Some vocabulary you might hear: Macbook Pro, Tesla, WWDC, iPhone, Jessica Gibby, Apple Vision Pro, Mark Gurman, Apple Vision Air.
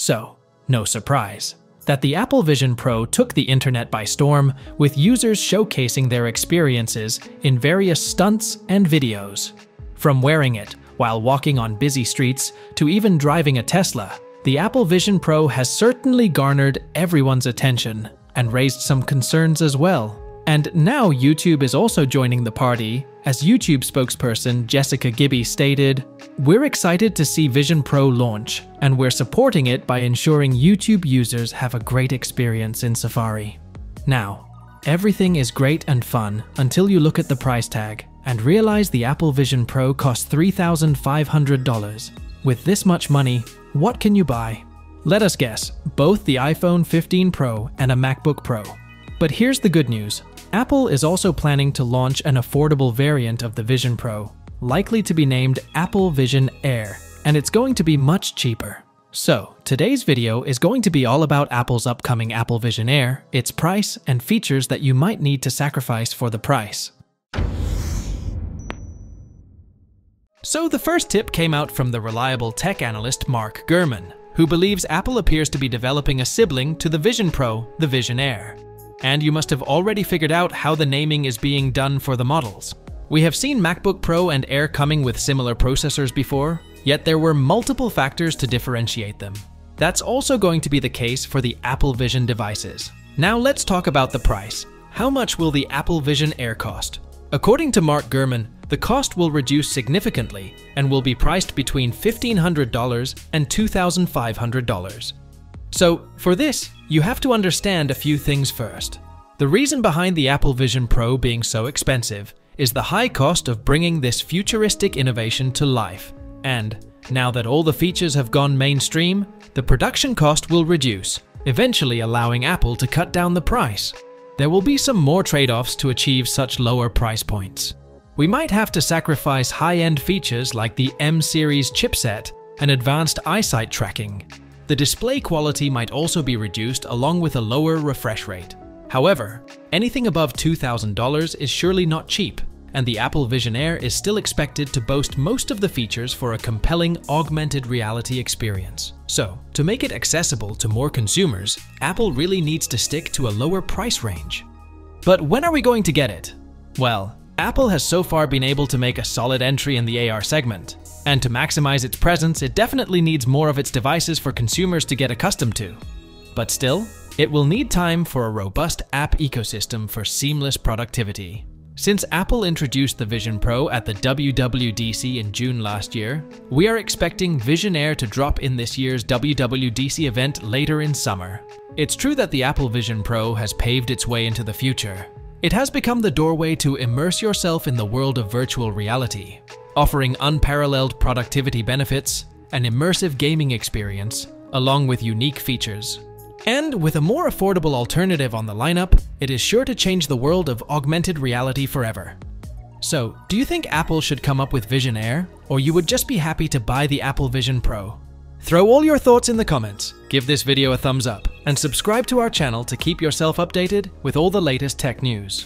So, no surprise that the Apple Vision Pro took the internet by storm, with users showcasing their experiences in various stunts and videos. From wearing it while walking on busy streets to even driving a Tesla, the Apple Vision Pro has certainly garnered everyone's attention and raised some concerns as well. And now YouTube is also joining the party, as YouTube spokesperson Jessica Gibby stated, "We're excited to see Vision Pro launch, and we're supporting it by ensuring YouTube users have a great experience in Safari." Now, everything is great and fun until you look at the price tag and realize the Apple Vision Pro costs $3,500. With this much money, what can you buy? Let us guess, both the iPhone 15 Pro and a MacBook Pro. But here's the good news. Apple is also planning to launch an affordable variant of the Vision Pro, likely to be named Apple Vision Air, and it's going to be much cheaper. So, today's video is going to be all about Apple's upcoming Apple Vision Air, its price, and features that you might need to sacrifice for the price. So the first tip came out from the reliable tech analyst Mark Gurman, who believes Apple appears to be developing a sibling to the Vision Pro, the Vision Air. And you must have already figured out how the naming is being done for the models. We have seen MacBook Pro and Air coming with similar processors before, yet there were multiple factors to differentiate them. That's also going to be the case for the Apple Vision devices. Now let's talk about the price. How much will the Apple Vision Air cost? According to Mark Gurman, the cost will reduce significantly and will be priced between $1,500 and $2,500. So, for this, you have to understand a few things first. The reason behind the Apple Vision Pro being so expensive is the high cost of bringing this futuristic innovation to life. And, now that all the features have gone mainstream, the production cost will reduce, eventually allowing Apple to cut down the price. There will be some more trade-offs to achieve such lower price points. We might have to sacrifice high-end features like the M-series chipset and advanced eyesight tracking. The display quality might also be reduced along with a lower refresh rate. However, anything above $2,000 is surely not cheap, and the Apple Vision Air is still expected to boast most of the features for a compelling augmented reality experience. So, to make it accessible to more consumers, Apple really needs to stick to a lower price range. But when are we going to get it? Well, Apple has so far been able to make a solid entry in the AR segment, and to maximize its presence, it definitely needs more of its devices for consumers to get accustomed to. But still, it will need time for a robust app ecosystem for seamless productivity. Since Apple introduced the Vision Pro at the WWDC in June last year, we are expecting Vision Air to drop in this year's WWDC event later in summer. It's true that the Apple Vision Pro has paved its way into the future. It has become the doorway to immerse yourself in the world of virtual reality, offering unparalleled productivity benefits, an immersive gaming experience, along with unique features. And with a more affordable alternative on the lineup, it is sure to change the world of augmented reality forever. So, do you think Apple should come up with Vision Air, or you would just be happy to buy the Apple Vision Pro? Throw all your thoughts in the comments, give this video a thumbs up, and subscribe to our channel to keep yourself updated with all the latest tech news.